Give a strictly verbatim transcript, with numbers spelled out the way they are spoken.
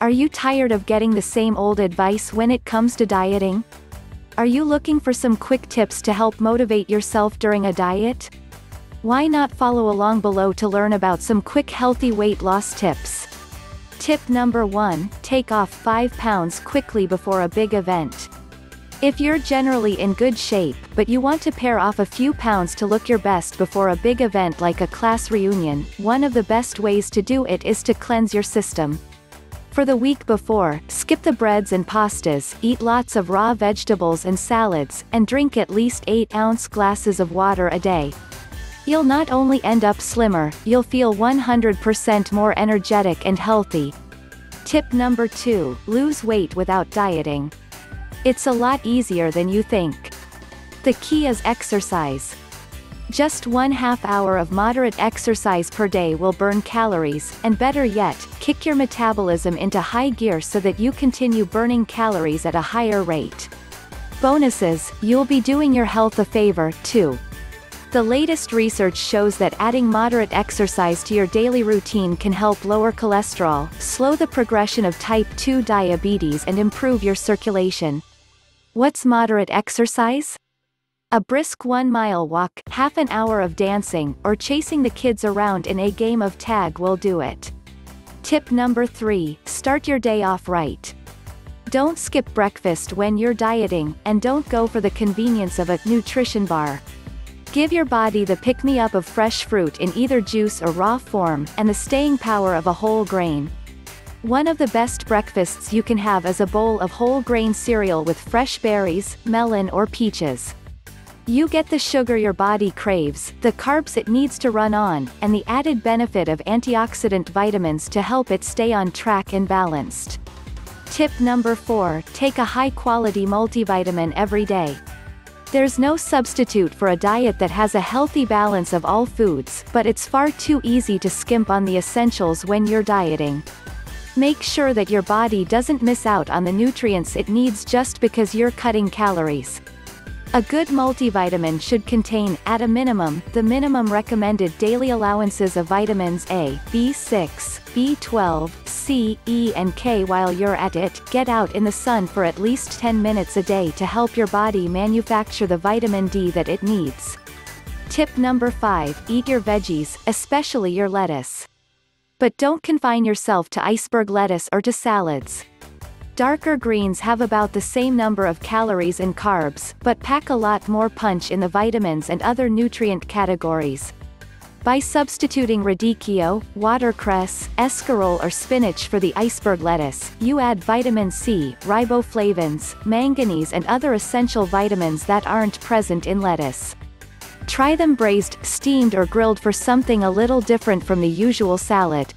Are you tired of getting the same old advice when it comes to dieting? Are you looking for some quick tips to help motivate yourself during a diet? Why not follow along below to learn about some quick healthy weight loss tips. Tip number one, take off five pounds quickly before a big event. If you're generally in good shape, but you want to pare off a few pounds to look your best before a big event like a class reunion, one of the best ways to do it is to cleanse your system. For the week before, skip the breads and pastas, eat lots of raw vegetables and salads, and drink at least eight ounce glasses of water a day. You'll not only end up slimmer, you'll feel one hundred percent more energetic and healthy. Tip number two, lose weight without dieting. It's a lot easier than you think. The key is exercise. Just one half hour of moderate exercise per day will burn calories, and better yet, kick your metabolism into high gear so that you continue burning calories at a higher rate. Bonuses, you'll be doing your health a favor, too. The latest research shows that adding moderate exercise to your daily routine can help lower cholesterol, slow the progression of type two diabetes and improve your circulation. What's moderate exercise? A brisk one mile walk, half an hour of dancing, or chasing the kids around in a game of tag will do it. Tip number three, start your day off right. Don't skip breakfast when you're dieting, and don't go for the convenience of a nutrition bar. Give your body the pick-me-up of fresh fruit in either juice or raw form, and the staying power of a whole grain. One of the best breakfasts you can have is a bowl of whole grain cereal with fresh berries, melon or peaches. You get the sugar your body craves, the carbs it needs to run on, and the added benefit of antioxidant vitamins to help it stay on track and balanced. Tip number four, take a high-quality multivitamin every day. There's no substitute for a diet that has a healthy balance of all foods, but it's far too easy to skimp on the essentials when you're dieting. Make sure that your body doesn't miss out on the nutrients it needs just because you're cutting calories. A good multivitamin should contain, at a minimum, the minimum recommended daily allowances of vitamins A, B six, B twelve, C, E and K. While you're at it, get out in the sun for at least ten minutes a day to help your body manufacture the vitamin D that it needs. Tip number five, eat your veggies, especially your lettuce. But don't confine yourself to iceberg lettuce or to salads. Darker greens have about the same number of calories and carbs, but pack a lot more punch in the vitamins and other nutrient categories. By substituting radicchio, watercress, escarole or spinach for the iceberg lettuce, you add vitamin C, riboflavins, manganese and other essential vitamins that aren't present in lettuce. Try them braised, steamed or grilled for something a little different from the usual salad.